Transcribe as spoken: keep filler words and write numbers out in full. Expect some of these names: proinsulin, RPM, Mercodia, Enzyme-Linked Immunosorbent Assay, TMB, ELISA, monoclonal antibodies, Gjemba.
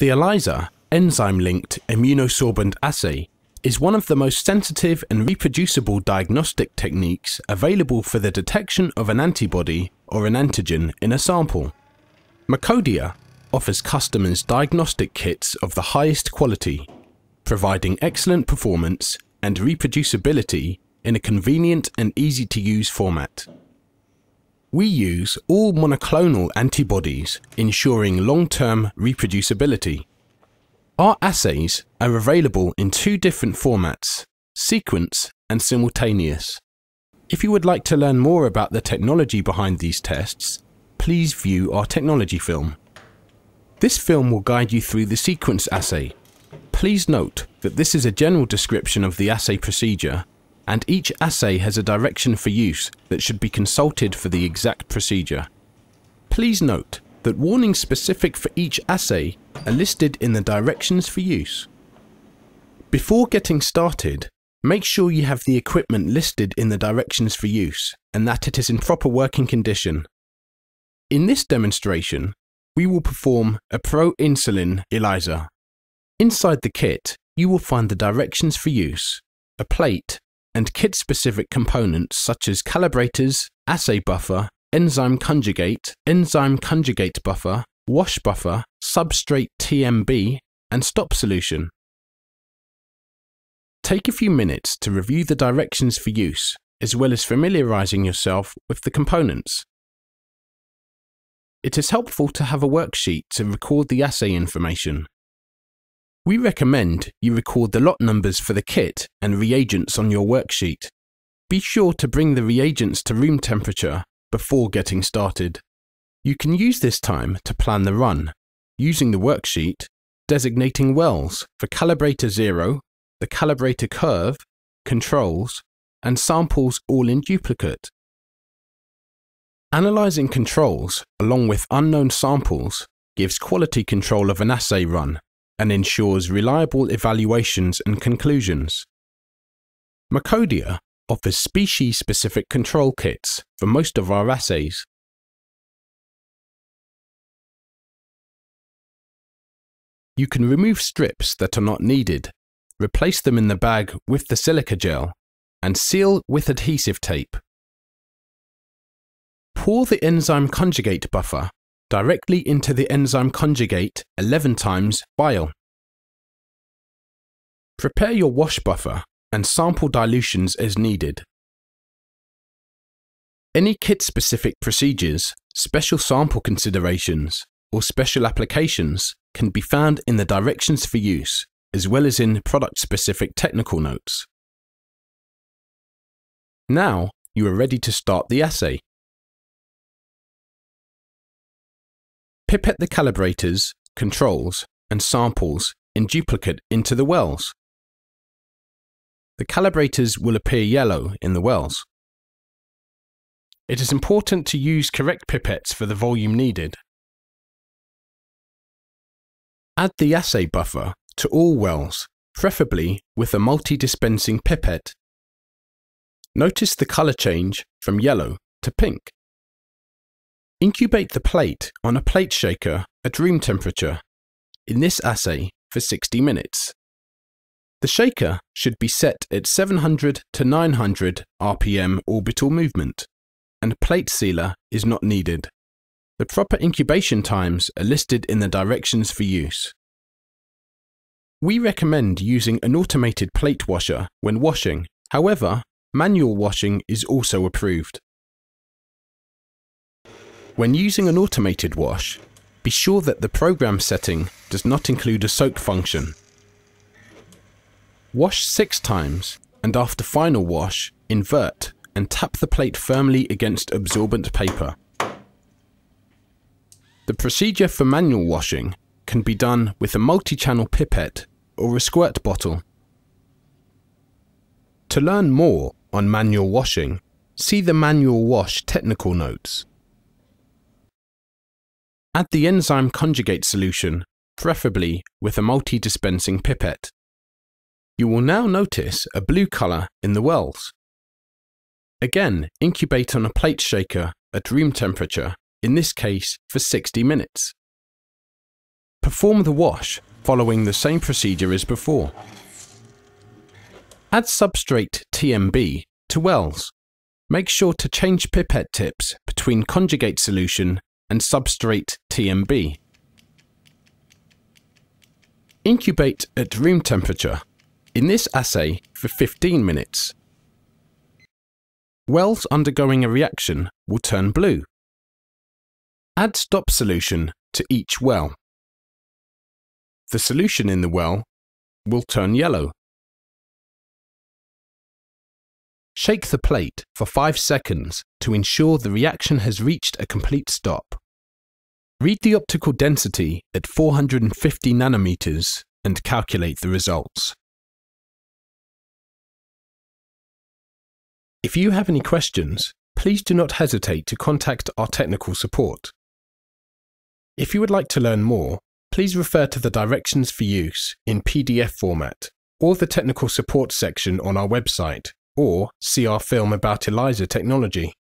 The ELISA Enzyme-Linked Immunosorbent Assay is one of the most sensitive and reproducible diagnostic techniques available for the detection of an antibody or an antigen in a sample. Mercodia offers customers diagnostic kits of the highest quality, providing excellent performance and reproducibility in a convenient and easy-to-use format. We use all monoclonal antibodies, ensuring long-term reproducibility. Our assays are available in two different formats, sequence and simultaneous. If you would like to learn more about the technology behind these tests, please view our technology film. This film will guide you through the sequence assay. Please note that this is a general description of the assay procedure, and each assay has a direction for use that should be consulted for the exact procedure. Please note that warnings specific for each assay are listed in the directions for use. Before getting started, make sure you have the equipment listed in the directions for use and that it is in proper working condition. In this demonstration, we will perform a proinsulin ELISA. Inside the kit, you will find the directions for use, a plate, and kit-specific components such as calibrators, assay buffer, enzyme conjugate, enzyme conjugate buffer, wash buffer, substrate T M B, and stop solution. Take a few minutes to review the directions for use, as well as familiarizing yourself with the components. It is helpful to have a worksheet to record the assay information. We recommend you record the lot numbers for the kit and reagents on your worksheet. Be sure to bring the reagents to room temperature before getting started. You can use this time to plan the run, using the worksheet, designating wells for calibrator zero, the calibrator curve, controls, and samples all in duplicate. Analyzing controls along with unknown samples gives quality control of an assay run and ensures reliable evaluations and conclusions. Mercodia offers species-specific control kits for most of our assays. You can remove strips that are not needed, replace them in the bag with the silica gel, and seal with adhesive tape. Pour the enzyme conjugate buffer directly into the enzyme conjugate eleven times vial. Prepare your wash buffer and sample dilutions as needed. Any kit-specific procedures, special sample considerations, or special applications can be found in the directions for use, as well as in product-specific technical notes. Now you are ready to start the assay. Pipette the calibrators, controls, and samples in duplicate into the wells. The calibrators will appear yellow in the wells. It is important to use correct pipettes for the volume needed. Add the assay buffer to all wells, preferably with a multi-dispensing pipette. Notice the color change from yellow to pink. Incubate the plate on a plate shaker at room temperature, in this assay for sixty minutes. The shaker should be set at seven hundred to nine hundred R P M orbital movement, and plate sealer is not needed. The proper incubation times are listed in the directions for use. We recommend using an automated plate washer when washing, however, manual washing is also approved. When using an automated wash, be sure that the program setting does not include a soak function. Wash six times, and after final wash, invert and tap the plate firmly against absorbent paper. The procedure for manual washing can be done with a multi-channel pipette or a squirt bottle. To learn more on manual washing, see the manual wash technical notes. Add the enzyme conjugate solution, preferably with a multi-dispensing pipette. You will now notice a blue colour in the wells. Again, incubate on a plate shaker at room temperature, in this case for sixty minutes. perform the wash, following the same procedure as before. Add substrate T M B to wells. Make sure to change pipette tips between conjugate solution and substrate T M B. Incubate at room temperature, in this assay for fifteen minutes. Wells undergoing a reaction will turn blue. Add stop solution to each well. The solution in the well will turn yellow. Shake the plate for five seconds to ensure the reaction has reached a complete stop. Read the optical density at four hundred fifty nanometers and calculate the results. If you have any questions, please do not hesitate to contact our technical support. If you would like to learn more, please refer to the directions for use in P D F format or the technical support section on our website, or see our film about ELISA technology.